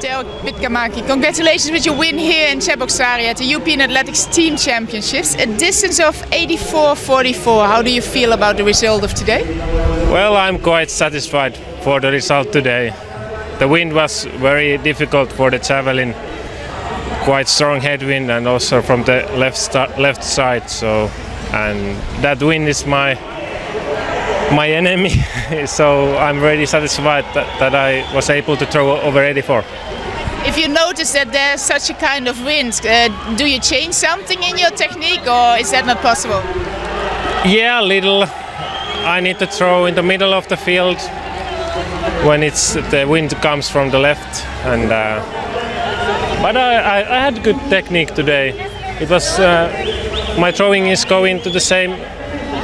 Tero Pitkämäki, congratulations with your win here in Cheboksary at the European Athletics Team Championships, a distance of 84.44. How do you feel about the result of today? Well, I'm quite satisfied for the result today. The wind was very difficult for the javelin, quite strong headwind and also from the left side. So, and that wind is my enemy, so I'm really satisfied that I was able to throw over 84. If you notice that there's such a kind of wind, do you change something in your technique, or is that not possible? Yeah, a little. I need to throw in the middle of the field when the wind comes from the left, and but I had good technique today. It was my throwing is going to the same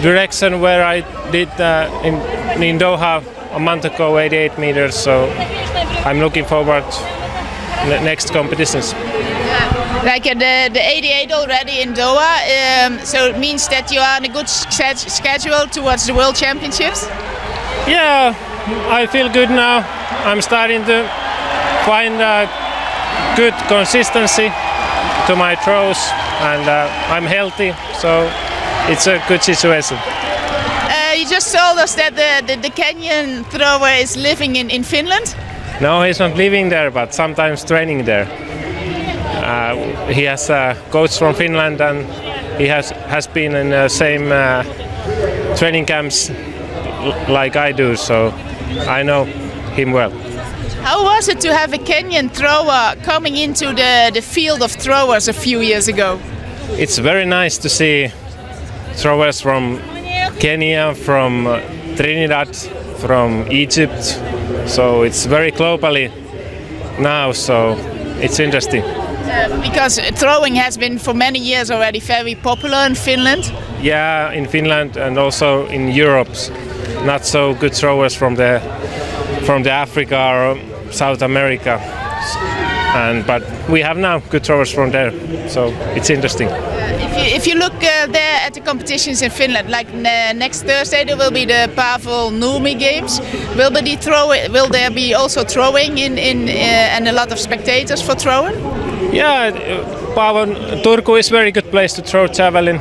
direction where I did in Doha a month ago, 88 meters, so I'm looking forward to the next competitions. Like the 88 already in Doha, so it means that you are on a good schedule towards the World Championships? Yeah, I feel good now. I'm starting to find good consistency to my throws, and I'm healthy, so it's a good situation. You just told us that the Kenyan thrower is living in Finland? No, he's not living there, but sometimes training there. He has a coach from Finland, and he has been in the same training camps like I do, so I know him well. How was it to have a Kenyan thrower coming into the field of throwers a few years ago? It's very nice to see throwers from Kenya, from Trinidad, from Egypt, so it's very globally now, so it's interesting. Because throwing has been for many years already very popular in Finland? Yeah, in Finland and also in Europe, not so good throwers from Africa or South America, but we have now good throwers from there, so it's interesting. If you look there at the competitions in Finland, like next Thursday there will be the Pavel Noomi games. Will there be also throwing and a lot of spectators for throwing? Yeah, Turku is a very good place to throw javelin.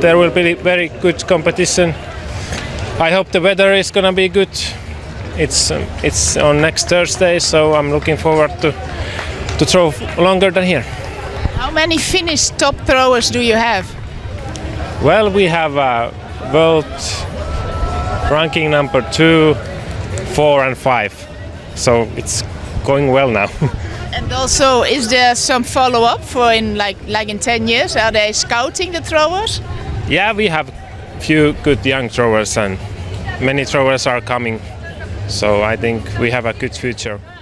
There will be very good competition. I hope the weather is going to be good. It's on next Thursday, so I'm looking forward to throw longer than here. How many Finnish top throwers do you have? Well, we have world ranking number 2, 4 and 5, so it's going well now. And also, is there some follow-up for like in 10 years? Are they scouting the throwers? Yeah, we have a few good young throwers, and many throwers are coming, so I think we have a good future.